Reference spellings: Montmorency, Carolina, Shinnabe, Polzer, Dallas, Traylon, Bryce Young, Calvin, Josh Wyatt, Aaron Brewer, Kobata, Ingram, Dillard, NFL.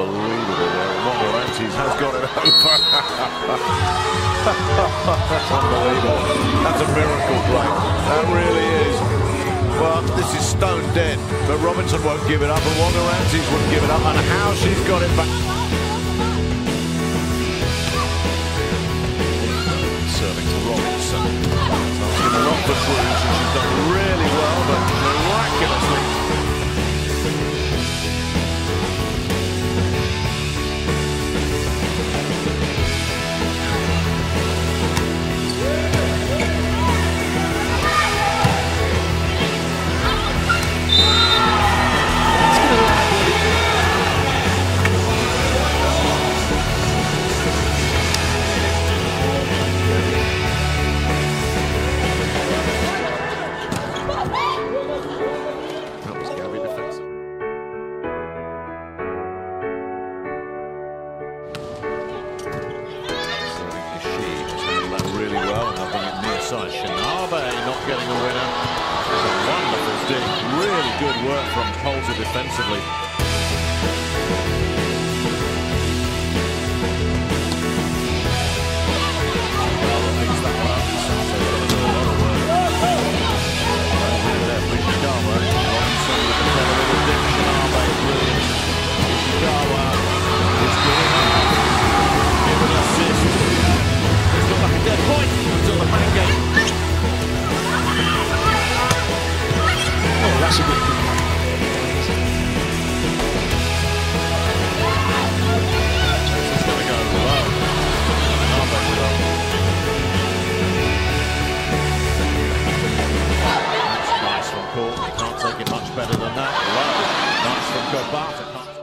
unbelievable. Montmorency has got it over. That's unbelievable. That's a miracle play. That really is. Well, this is stone dead, but Robinson won't give it up, and Montmorency wouldn't give it up, and how she's got it back. Serving to Robinson. She's given off the bruise, and she's done really well, but miraculously. Shinnabe not getting a winner. It's a wonderful dig. Really good work from Polzer defensively. Can't take it much better than that. Nice from Kobata.